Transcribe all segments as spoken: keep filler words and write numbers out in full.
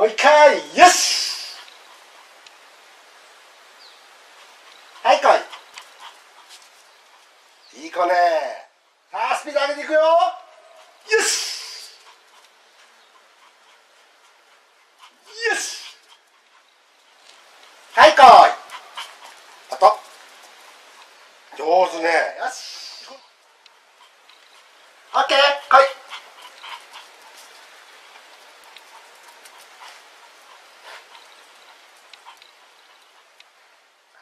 もう一回、よし、はい、来い、いい子ね。さあスピード上げていくよ。よしよし、はい、来い、あと上手ね。よし、オッケー、来い。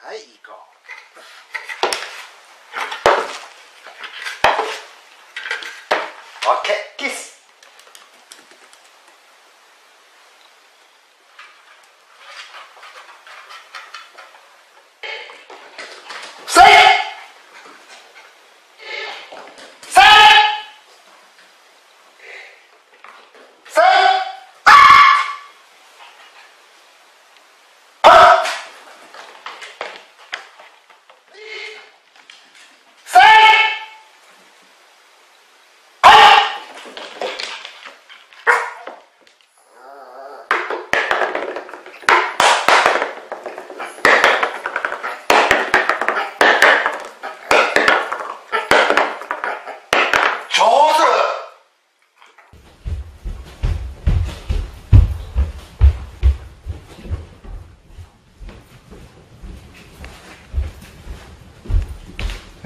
はい、いい子。オッケー、キス。ステイ。ステイ。ステイ。ああ。ああ。Okay.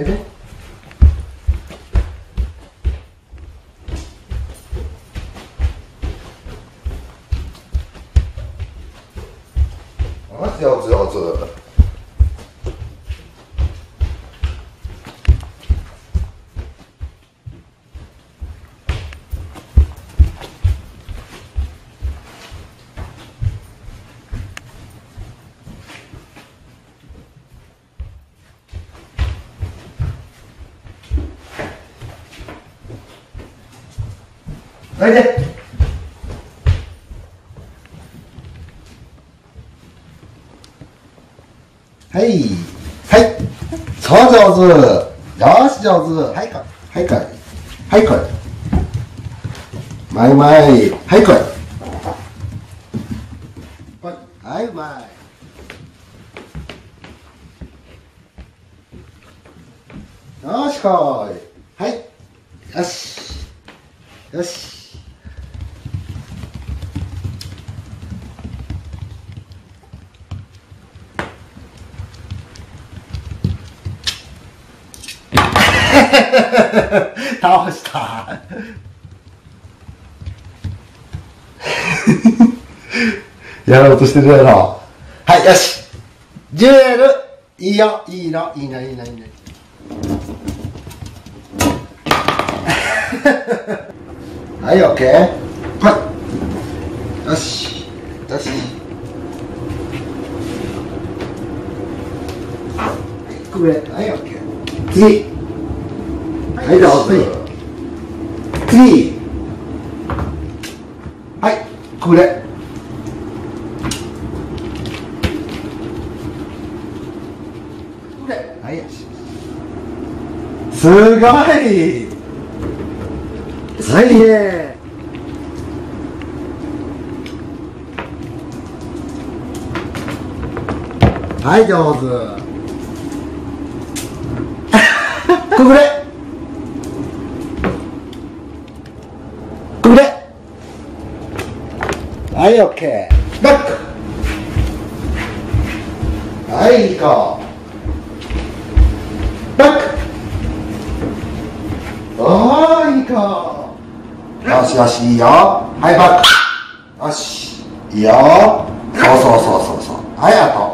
Ah, sehr, sehr, sehr. Right there. Hey. Hey. So, so, so. So, so. Hey, go. Hey, go. Hey, go. My, my. Hey, go. What? Hey, my.よし、こい。はい。よし。よし。倒した。やろうとしてるやろ。はい、よし。デュエル。いいよ、いいの、いいの、いいの、いいの。はい、オッケー、はい、よしよし、はい、くれ、はい、オッケー、次、はい、どうぞ、次、はい、くれ、くれ、はい、よし、すごい。はいね。はい、上手。くぐれ。くぐれ。はい、オッケー。バック。はい、いい子。バック。おー、いい子。よしよし、いいよ、はい、バック、よし、いいよ、そうそうそうそうそう、はい、あと、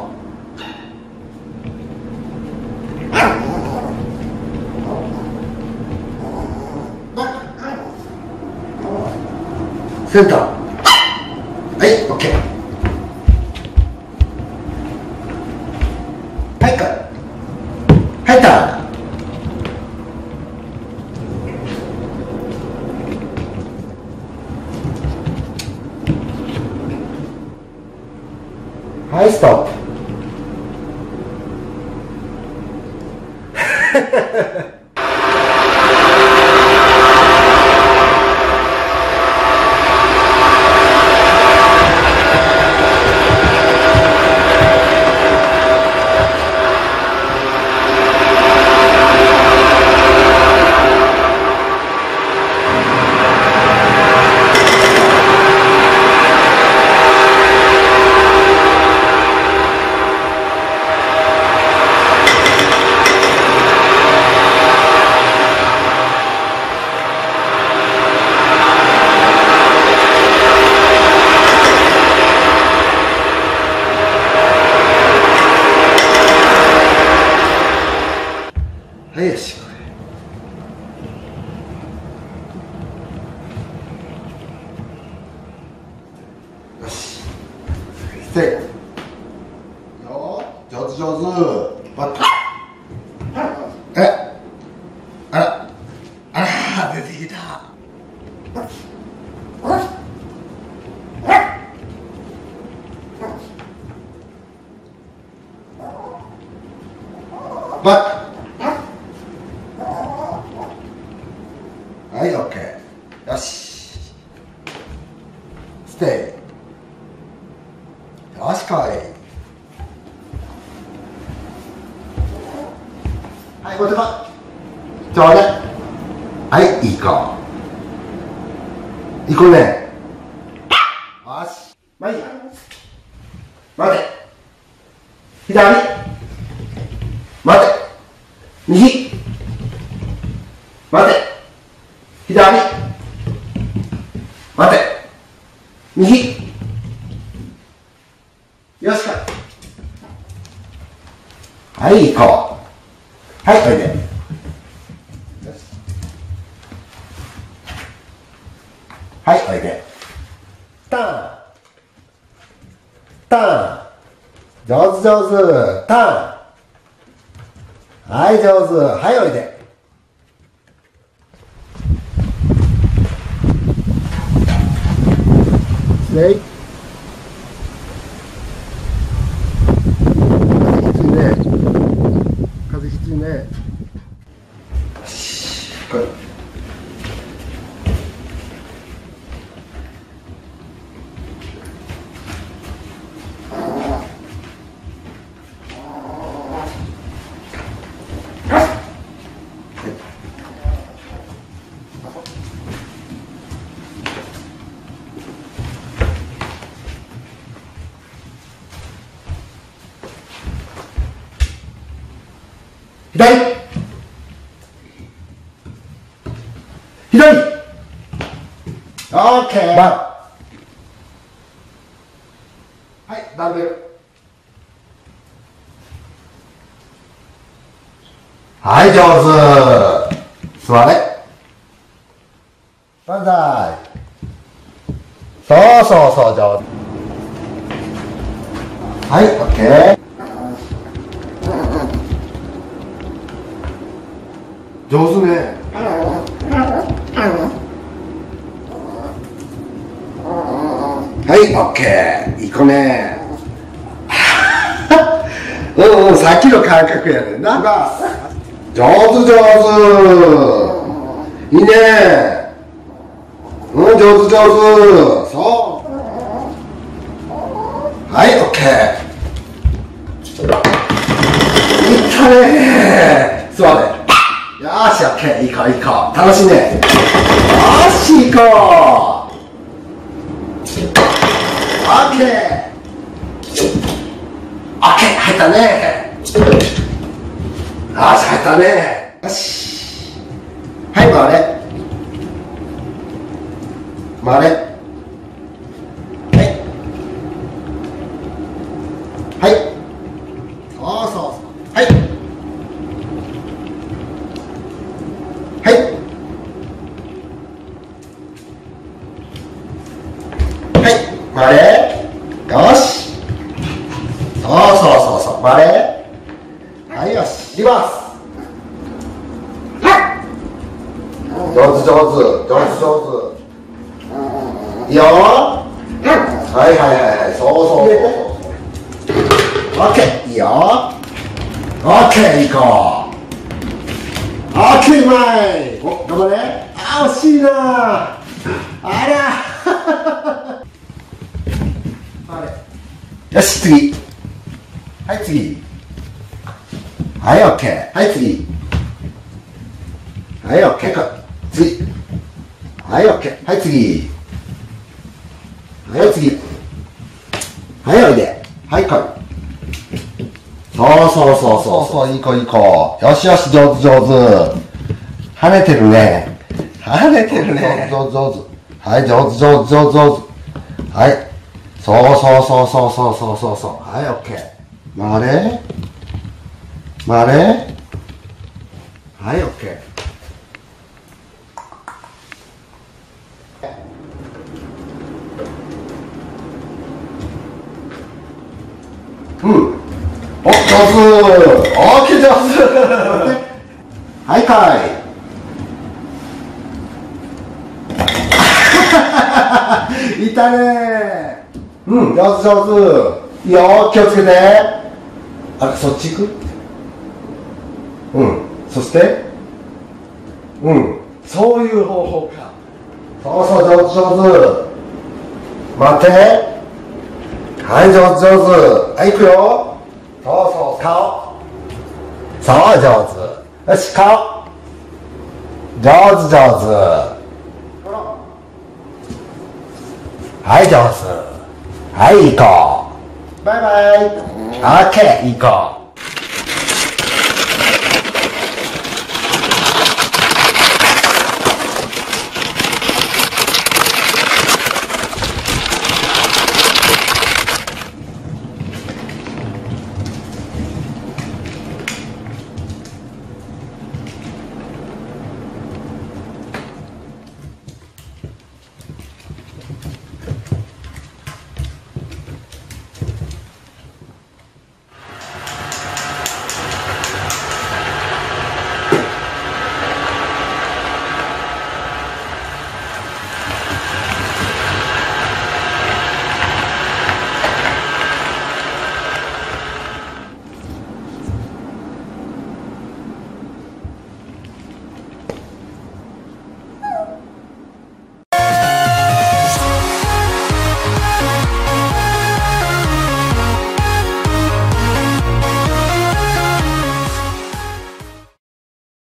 センター、はい、オッケー、はい、か入った、はい、ストップ。林くん。よし。せーの。上手上手。バッタ。え。あ。ああ出てきた。バッ。はい、オッケー。よし。ステイ。よし、かわいい。はい、こっちだ。ちょうだい。はい、いい子。いい子ね。よし。まい。待て。左。待て。右。待て。左、待て、右、よしか、はい、行こう、はい、おいで、よし、はい、おいで、ターン、ターン、上手上手、ターン、はい、上手、はい、おいで。ね、風きついね。よし、来い。左左オッケー。バン、はい、ダンベル、はい、上手、座れ、バンザイ、そうそうそう、上手、はい、オッケー。上手ね。はい、オッケー。いい子ね。うんうん、さっきの感覚やねんな。上手上手。いいね。うん、上手上手。そう。はい、オッケー。いったねー。座れ。よーし、オッケー、いい子、いい子、楽しんで、よーし、いい子、オッケー、オッケー、入ったね、よし、入ったね、よし、はい、回れ、回れ、はい、はい、そうそうそう、はい。回れ、よし、そうそうそうそう、回れ、はい、よし、リバース、はい、上手上手上手上手、いいよ、はいはいはいはい、そうそうそう、オッケー、いいよ、オッケー、いこう、オッケー、うまい、お、頑張れ、あー、惜しいなー、あらよし、次、はい、次、はい、オッケー、はい、次、はい、オッケー、か、次、はい、オッケー、はい、次、はい、次、はい、おいで、はい、来い、そうそうそうそうそう、いい子いい子、よしよし、上手上手、跳ねてるね、跳ねてるね、上手上手、はい、上手上手上手上手、はい、そうそうそうそうそうそうそうそう、はい、オッケー、回れ回れ、はい、OK。うん。お、上手。OK、上手。はい、かい。いたねー。うん、上手上手。いいよ、気をつけて。あれ、そっち行く？うん。そして、うん。そういう方法か。そうそう、上手上手。待て。はい、上手上手。はい、行くよ。そうそう、顔。そう、上手。よし、顔。上手上手。はい、上手。はい、行こう。バイバイ。オッケー、行こう。